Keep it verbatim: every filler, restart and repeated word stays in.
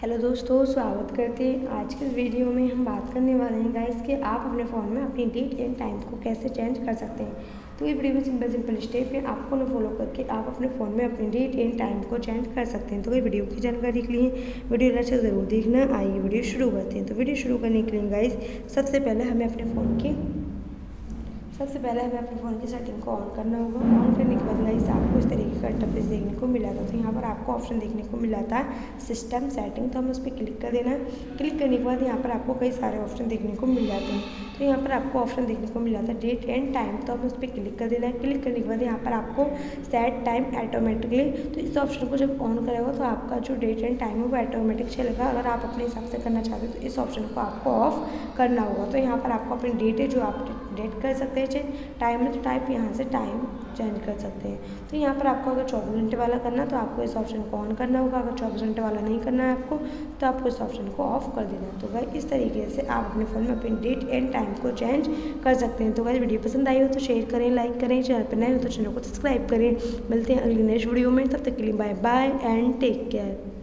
Hello दोस्तों, स्वागत करते हैं। आज के वीडियो में हम बात करने वाले हैं गाइस कि आप अपने फ़ोन में अपनी डेट एंड टाइम को कैसे चेंज कर सकते हैं। तो ये वीडियो में सिंपल सिंपल स्टेप है, आपको उन्हें फॉलो करके आप अपने फ़ोन में अपनी डेट एंड टाइम को चेंज कर सकते हैं। तो ये वीडियो की जानकारी के लिए वीडियो अच्छे ज़रूर देखना। आइए वीडियो शुरू करते हैं। तो वीडियो शुरू करने के लिए गाइस सबसे पहले हमें अपने फ़ोन की सबसे पहले हमें अपने फ़ोन की सेटिंग को ऑन करना होगा। ऑन करने के बाद गाइस आपको इस तरीके का इंटरफेस देखने को मिला था। तो यहाँ पर आपको ऑप्शन देखने को मिला था सिस्टम सेटिंग, तो हम उस पर क्लिक कर देना। क्लिक करने के बाद यहाँ पर आपको कई सारे ऑप्शन देखने को मिल जाते हैं। तो यहाँ पर आपको ऑप्शन देखने को मिला था डेट एंड टाइम, तो हम उस पर क्लिक कर देना है। क्लिक करने के बाद यहाँ पर आपको सेट टाइम ऑटोमेटिकली, तो इस ऑप्शन को जब ऑन करेगा तो आपका जो डेट एंड टाइम है वो ऑटोमेटिक चलेगा। अगर आप अपने हिसाब से करना चाहते हो तो इस ऑप्शन को आपको ऑफ करना होगा। तो यहाँ पर आपको अपनी डेट है जो आप डेट कर सकते हैं चेंज, टाइम है तो टाइप यहाँ से टाइम चेंज कर सकते हैं। तो यहाँ पर आपको अगर चौबीस घंटे वाला करना तो आपको इस ऑप्शन को ऑन करना होगा। अगर चौबीस घंटे वाला नहीं करना है आपको तो आपको इस ऑप्शन को ऑफ कर देना है। तो गाइस इस तरीके से आप अपने फ़ोन में अपनी डेट एंड टाइम को चेंज कर सकते हैं। तो गाइस वीडियो पसंद आई हो तो शेयर करें, लाइक करें। चैनल पर नए हो तो चैनल को सब्सक्राइब करें। मिलते हैं अगली नेक्स्ट वीडियो में, तब तक के लिए bye bye and take care.